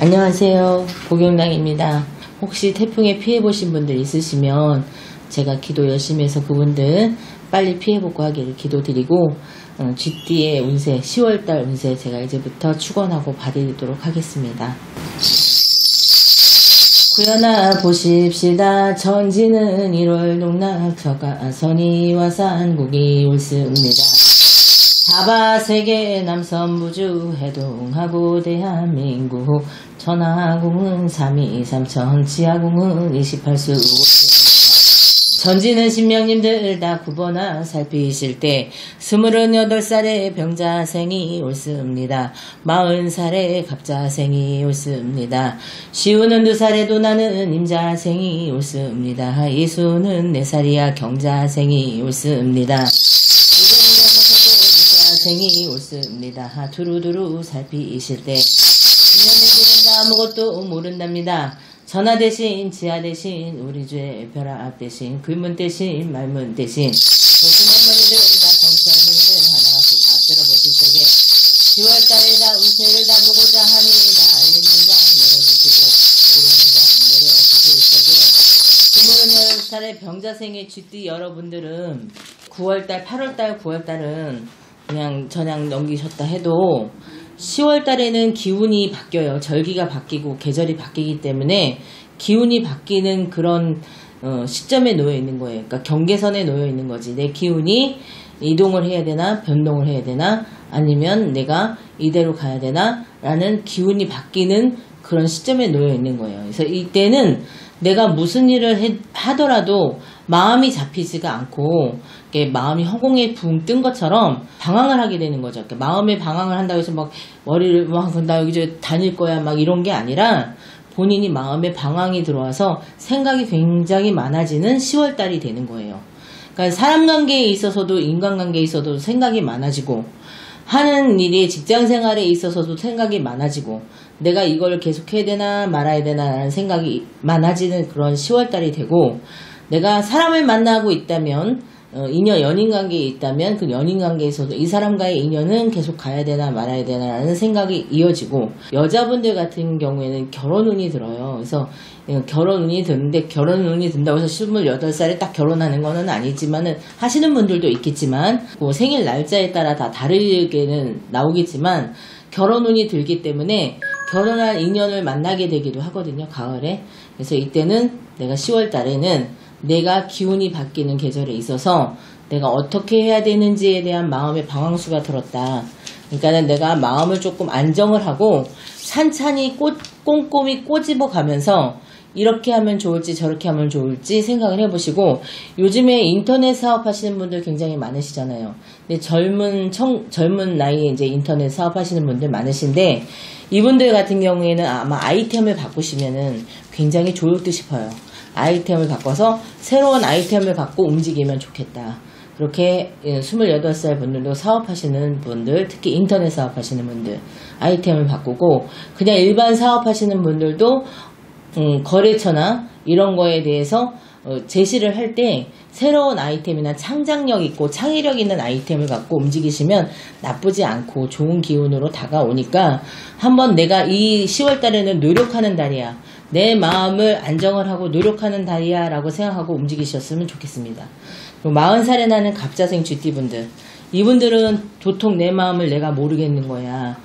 안녕하세요. 보경당입니다. 혹시 태풍에 피해보신 분들 있으시면 제가 기도 열심히 해서 그분들 빨리 피해보고 하기를 기도드리고 쥐띠의 운세, 10월달 운세 제가 이제부터 축원하고 받으도록 하겠습니다. 구연아 보십시다. 천지는 1월 동락서가 선의와 산국이 울습니다. 사바 세계 남선부주 해동하고 대한민국 천하궁은 323천 지하궁은 28수 우고입니다. 전지는 신명님들 다 구보나 살피실 때 28살에 병자생이 옳습니다. 40살에 갑자생이 옳습니다. 52살에도 나는 임자생이 옳습니다. 예수는 4살이야 경자생이 옳습니다. 생이 옳습니다. 두루두루 살피실 때 인연들은 다 아무것도 모른답니다. 전하 대신 지하 대신 우리 주의 벼락 대신 글문 대신 말문 대신 대신할머니들 다 정치할머니들 하나씩 다 들어보실 적에 10월달에 다 운세를 다 보고자 하니 다 알리는 자 열어주시고 모르는 자 열어주실 적에 28살의 병자생의 쥐띠 여러분들은 9월달 8월달 9월달은 그냥 전향 넘기셨다 해도 10월달에는 기운이 바뀌어요. 절기가 바뀌고 계절이 바뀌기 때문에 기운이 바뀌는 그런 시점에 놓여있는 거예요. 그러니까 경계선에 놓여있는 거지. 내 기운이 이동을 해야 되나 변동을 해야 되나 아니면 내가 이대로 가야 되나 라는 기운이 바뀌는 그런 시점에 놓여있는 거예요. 그래서 이때는 내가 무슨 일을 하더라도 마음이 잡히지가 않고 마음이 허공에 붕 뜬 것처럼 방황을 하게 되는 거죠. 그러니까 마음에 방황을 한다고 해서 막 머리를 막 나 여기저기 다닐 거야 막 이런 게 아니라 본인이 마음에 방황이 들어와서 생각이 굉장히 많아지는 10월달이 되는 거예요. 그러니까 사람 관계에 있어서도 인간관계에 있어서도 생각이 많아지고 하는 일이 직장생활에 있어서도 생각이 많아지고 내가 이걸 계속해야 되나 말아야 되나 라는 생각이 많아지는 그런 10월달이 되고 내가 사람을 만나고 있다면 인연 연인관계에 있다면 그 연인관계에서도 이 사람과의 인연은 계속 가야 되나 말아야 되나 라는 생각이 이어지고 여자분들 같은 경우에는 결혼운이 들어요. 그래서 결혼운이 드는데 결혼운이 든다고 해서 28살에 딱 결혼하는 거는 아니지만은 하시는 분들도 있겠지만 뭐 생일 날짜에 따라 다 다르게는 나오겠지만 결혼운이 들기 때문에 결혼할 인연을 만나게 되기도 하거든요. 가을에. 그래서 이때는 내가 10월 달에는 내가 기운이 바뀌는 계절에 있어서 내가 어떻게 해야 되는지에 대한 마음의 방황수가 들었다. 그러니까 내가 마음을 조금 안정을 하고 산천히 꼼꼼히 꼬집어 가면서 이렇게 하면 좋을지 저렇게 하면 좋을지 생각을 해보시고 요즘에 인터넷 사업하시는 분들 굉장히 많으시잖아요. 근데 젊은 나이에 이제 인터넷 사업하시는 분들 많으신데 이분들 같은 경우에는 아마 아이템을 바꾸시면은 굉장히 좋을듯 싶어요. 아이템을 바꿔서 새로운 아이템을 갖고 움직이면 좋겠다. 그렇게 28살 분들도 사업하시는 분들, 특히 인터넷 사업하시는 분들 아이템을 바꾸고 그냥 일반 사업하시는 분들도 거래처나 이런 거에 대해서 제시를 할 때 새로운 아이템이나 창작력 있고 창의력 있는 아이템을 갖고 움직이시면 나쁘지 않고 좋은 기운으로 다가오니까 한번 내가 이 10월 달에는 노력하는 달이야. 내 마음을 안정을 하고 노력하는 달이야 라고 생각하고 움직이셨으면 좋겠습니다. 그리고 40살에 나는 갑자생 쥐띠분들 이분들은 도통 내 마음을 내가 모르겠는 거야.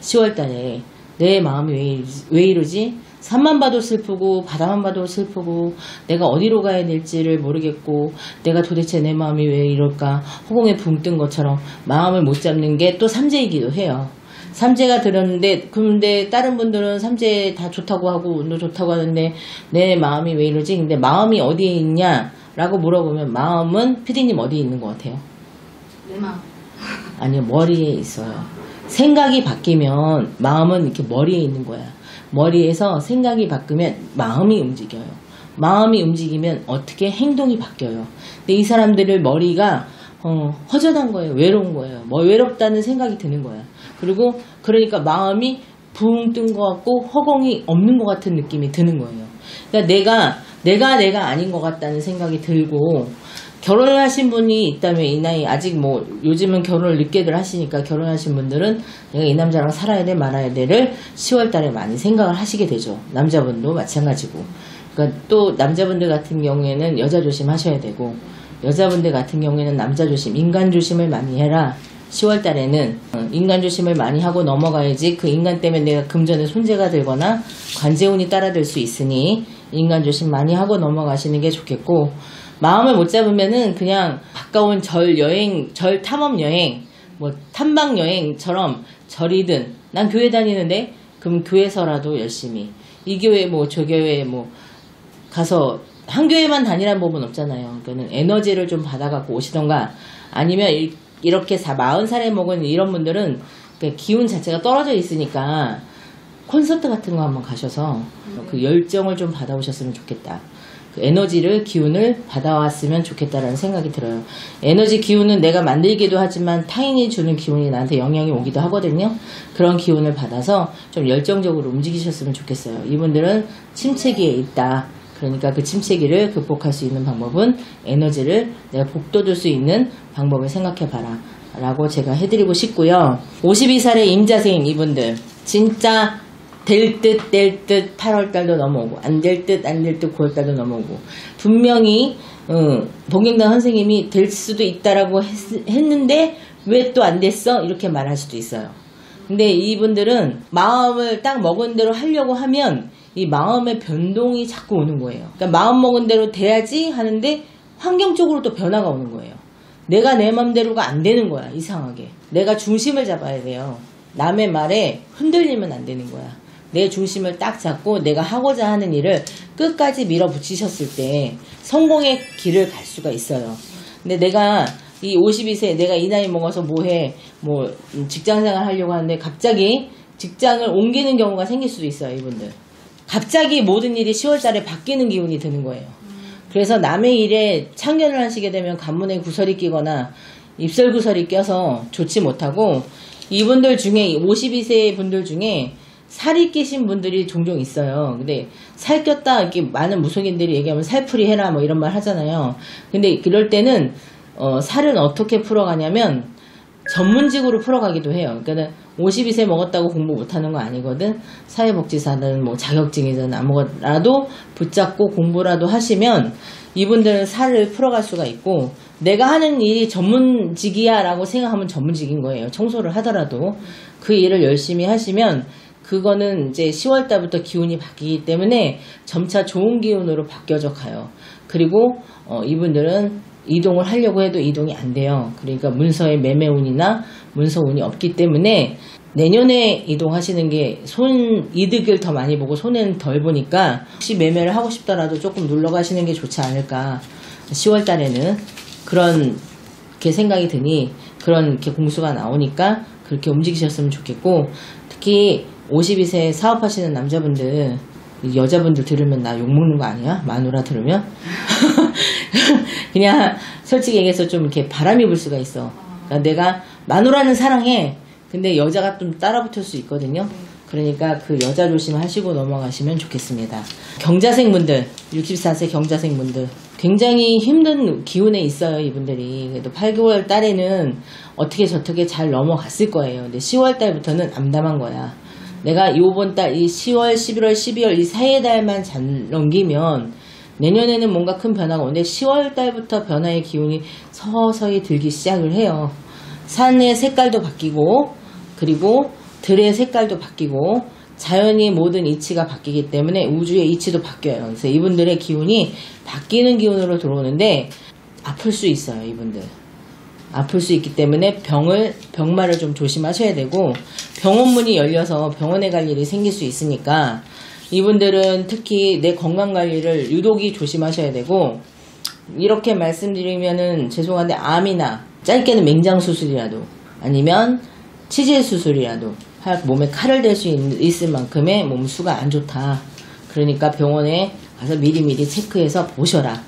10월 달에 내 마음이 왜 이러지? 산만 봐도 슬프고 바다만 봐도 슬프고 내가 어디로 가야 될지를 모르겠고 내가 도대체 내 마음이 왜 이럴까 허공에 붕 뜬 것처럼 마음을 못 잡는 게 또 삼재이기도 해요. 삼재가 들었는데 근데 다른 분들은 삼재 다 좋다고 하고 운도 좋다고 하는데 내 마음이 왜 이러지? 근데 마음이 어디에 있냐? 라고 물어보면 마음은 피디님 어디에 있는 것 같아요? 내 마음 아니요 머리에 있어요. 생각이 바뀌면 마음은 이렇게 머리에 있는 거야. 머리에서 생각이 바뀌면 마음이 움직여요. 마음이 움직이면 어떻게 행동이 바뀌어요. 근데 이 사람들의 머리가 허전한 거예요. 외로운 거예요. 뭐 외롭다는 생각이 드는 거야. 그리고 그러니까 마음이 붕 뜬 것 같고 허공이 없는 것 같은 느낌이 드는 거예요. 그러니까 내가 아닌 것 같다는 생각이 들고 결혼을 하신 분이 있다면 이 나이, 아직 뭐 요즘은 결혼을 늦게들 하시니까 결혼하신 분들은 내가 이 남자랑 살아야 돼 말아야 돼를 10월 달에 많이 생각을 하시게 되죠. 남자분도 마찬가지고. 그러니까 또 남자분들 같은 경우에는 여자 조심하셔야 되고, 여자분들 같은 경우에는 남자 조심, 인간 조심을 많이 해라. 10월 달에는 인간 조심을 많이 하고 넘어가야지 그 인간 때문에 내가 금전에 손재가 들거나 관재운이 따라들 수 있으니 인간 조심 많이 하고 넘어가시는 게 좋겠고, 마음을 못 잡으면은 그냥 가까운 절 여행, 절 탐험 여행, 뭐 탐방 여행처럼 절이든, 난 교회 다니는데 그럼 교회에서라도 열심히 이 교회 뭐 저 교회 뭐 가서 한 교회만 다니라는 법은 없잖아요. 그러니까는 에너지를 좀 받아갖고 오시던가, 아니면 이렇게 40살에 먹은 이런 분들은 기운 자체가 떨어져 있으니까 콘서트 같은 거 한번 가셔서 그 열정을 좀 받아오셨으면 좋겠다. 그 에너지를, 기운을 받아왔으면 좋겠다라는 생각이 들어요. 에너지 기운은 내가 만들기도 하지만 타인이 주는 기운이 나한테 영향이 오기도 하거든요. 그런 기운을 받아서 좀 열정적으로 움직이셨으면 좋겠어요. 이분들은 침체기에 있다. 그러니까 그 침체기를 극복할 수 있는 방법은 에너지를 내가 북돋을 수 있는 방법을 생각해봐라 라고 제가 해드리고 싶고요. 52살의 임자생인 이분들 진짜 될 듯 될 듯 8월달도 넘어오고 안 될 듯 안 될 듯 9월달도 넘어오고, 분명히 보경당 선생님이 될 수도 있다라고 했는데 왜 또 안 됐어? 이렇게 말할 수도 있어요. 근데 이분들은 마음을 딱 먹은 대로 하려고 하면 이 마음의 변동이 자꾸 오는 거예요. 그러니까 마음 먹은 대로 돼야지 하는데 환경적으로 또 변화가 오는 거예요. 내가 내 맘대로가 안 되는 거야. 이상하게 내가 중심을 잡아야 돼요. 남의 말에 흔들리면 안 되는 거야. 내 중심을 딱 잡고 내가 하고자 하는 일을 끝까지 밀어붙이셨을 때 성공의 길을 갈 수가 있어요. 근데 내가 이 52세, 내가 이 나이 먹어서 뭐해, 뭐 직장생활 하려고 하는데 갑자기 직장을 옮기는 경우가 생길 수도 있어요. 이분들 갑자기 모든 일이 10월달에 바뀌는 기운이 드는 거예요. 그래서 남의 일에 참견을 하시게 되면 간문에 구설이 끼거나 입설 구설이 껴서 좋지 못하고, 이분들 중에 52세 분들 중에 살이 끼신 분들이 종종 있어요. 근데 살 꼈다 이렇게 많은 무속인들이 얘기하면 살풀이 해라 뭐 이런 말 하잖아요. 근데 그럴 때는 살은 어떻게 풀어가냐면 전문직으로 풀어가기도 해요. 그러니까 52세 먹었다고 공부 못하는 거 아니거든. 사회복지사든 뭐 자격증이든 아무거나라도 붙잡고 공부라도 하시면 이분들은 살을 풀어갈 수가 있고, 내가 하는 일이 전문직이야 라고 생각하면 전문직인 거예요. 청소를 하더라도 그 일을 열심히 하시면 그거는 이제 10월 달부터 기운이 바뀌기 때문에 점차 좋은 기운으로 바뀌어져 가요. 그리고 이분들은 이동을 하려고 해도 이동이 안 돼요. 그러니까 문서에 매매운이나 문서운이 없기 때문에 내년에 이동하시는 게 이득을 더 많이 보고 손해는 덜 보니까, 혹시 매매를 하고 싶더라도 조금 눌러 가시는 게 좋지 않을까. 10월 달에는 그런 게 생각이 드니, 그런 게 공수가 나오니까 그렇게 움직이셨으면 좋겠고, 특히 52세 사업하시는 남자분들, 여자분들 들으면 나 욕먹는 거 아니야? 마누라 들으면? 그냥 솔직히 얘기해서 좀 이렇게 바람이 불 수가 있어. 그러니까 내가 마누라는 사랑해. 근데 여자가 좀 따라붙을 수 있거든요. 그러니까 그 여자 조심하시고 넘어가시면 좋겠습니다. 경자생분들, 64세 경자생분들 굉장히 힘든 기운에 있어요. 이분들이 그래도 8개월 달에는 어떻게 저떻게 잘 넘어갔을 거예요. 근데 10월 달부터는 암담한 거야. 내가 요번 달, 이 10월, 11월, 12월 이 4달만 잘 넘기면 내년에는 뭔가 큰 변화가 오는데 10월 달부터 변화의 기운이 서서히 들기 시작을 해요. 산의 색깔도 바뀌고, 그리고 들의 색깔도 바뀌고, 자연이 모든 이치가 바뀌기 때문에 우주의 이치도 바뀌어요. 그래서 이분들의 기운이 바뀌는 기운으로 들어오는데 아플 수 있어요. 이분들 아플 수 있기 때문에 병마를 좀 조심하셔야 되고, 병원문이 열려서 병원에 갈 일이 생길 수 있으니까 이분들은 특히 내 건강관리를 유독이 조심하셔야 되고, 이렇게 말씀드리면은 죄송한데 암이나 짧게는 맹장수술이라도 아니면 치질수술이라도 몸에 칼을 댈 수 있을 만큼의 몸수가 안 좋다. 그러니까 병원에 가서 미리미리 체크해서 보셔라.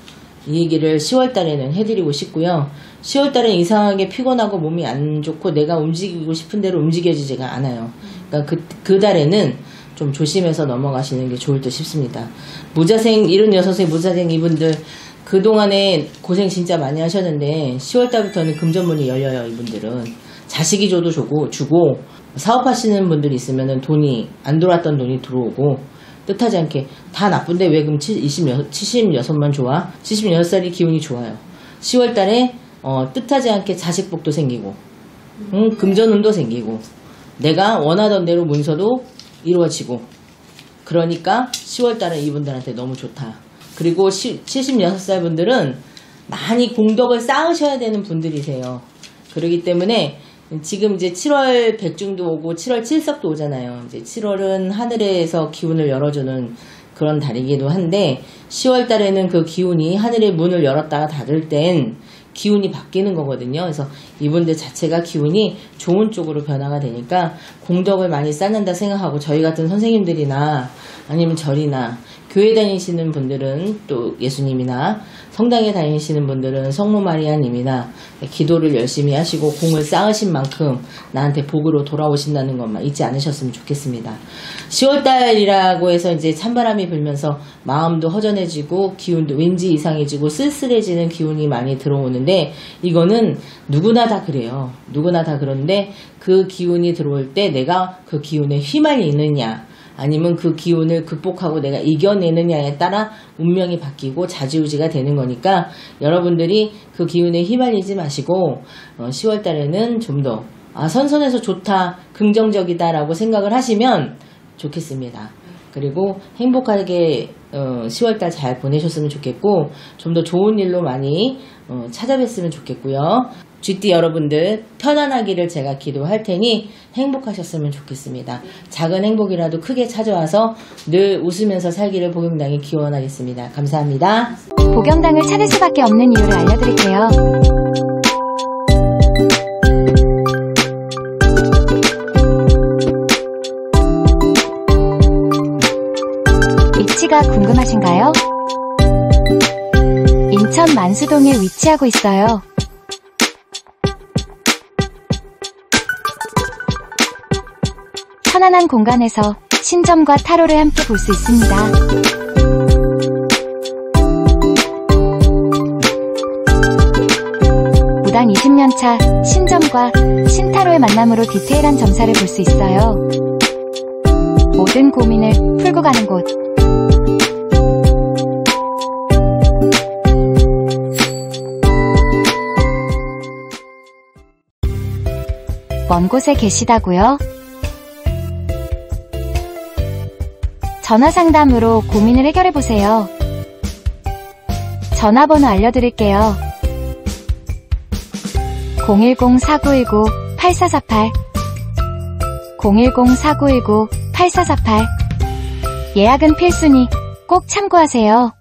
이 얘기를 10월 달에는 해드리고 싶고요. 10월 달엔 이상하게 피곤하고 몸이 안 좋고 내가 움직이고 싶은 대로 움직여지지가 않아요. 그러니까 그 달에는 좀 조심해서 넘어가시는 게 좋을 듯 싶습니다. 무자생 76세 무자생 이분들 그동안에 고생 진짜 많이 하셨는데 10월달부터는 금전문이 열려요. 이분들은 자식이 줘도 주고 사업하시는 분들이 있으면 돈이 안 돌았던 돈이 들어오고, 뜻하지 않게 다 나쁜데 왜 그럼 76만 좋아? 76살이 기운이 좋아요. 10월달에 뜻하지 않게 자식 복도 생기고 금전운도 생기고 내가 원하던 대로 문서도 이루어지고, 그러니까 10월달은 이분들한테 너무 좋다. 그리고 76살 분들은 많이 공덕을 쌓으셔야 되는 분들이세요. 그러기 때문에 지금 이제 7월 백중도 오고 7월 칠석도 오잖아요. 이제 7월은 하늘에서 기운을 열어주는 그런 달이기도 한데 10월 달에는 그 기운이 하늘의 문을 열었다가 닫을 땐 기운이 바뀌는 거거든요. 그래서 이분들 자체가 기운이 좋은 쪽으로 변화가 되니까 공덕을 많이 쌓는다 생각하고, 저희 같은 선생님들이나 아니면 절이나 교회 다니시는 분들은 또 예수님이나 성당에 다니시는 분들은 성모 마리아님이나 기도를 열심히 하시고 공을 쌓으신 만큼 나한테 복으로 돌아오신다는 것만 잊지 않으셨으면 좋겠습니다. 10월달이라고 해서 이제 찬바람이 불면서 마음도 허전해지고 기운도 왠지 이상해지고 쓸쓸해지는 기운이 많이 들어오는데, 이거는 누구나 다 그래요. 누구나 다 그런데 그 기운이 들어올 때 내가 그 기운에 휘말리느냐 아니면 그 기운을 극복하고 내가 이겨내느냐에 따라 운명이 바뀌고 좌지우지가 되는 거니까 여러분들이 그 기운에 휘말리지 마시고 10월 달에는 좀 더 선선해서 좋다, 긍정적이다 라고 생각을 하시면 좋겠습니다. 그리고 행복하게 10월 달 잘 보내셨으면 좋겠고 좀 더 좋은 일로 많이 찾아뵀으면 좋겠고요. 쥐띠 여러분들 편안하기를 제가 기도할 테니 행복하셨으면 좋겠습니다. 작은 행복이라도 크게 찾아와서 늘 웃으면서 살기를 보경당에 기원하겠습니다. 감사합니다. 보경당을 찾을 수밖에 없는 이유를 알려드릴게요. 위치가 궁금하신가요? 인천 만수동에 위치하고 있어요. 편안한 공간에서 신점과 타로를 함께 볼 수 있습니다. 무당 20년차 신점과 신타로의 만남으로 디테일한 점사를 볼 수 있어요. 모든 고민을 풀고 가는 곳. 먼 곳에 계시다고요? 전화상담으로 고민을 해결해보세요. 전화번호 알려드릴게요. 010-4919-8448 010-4919-8448. 예약은 필수니 꼭 참고하세요.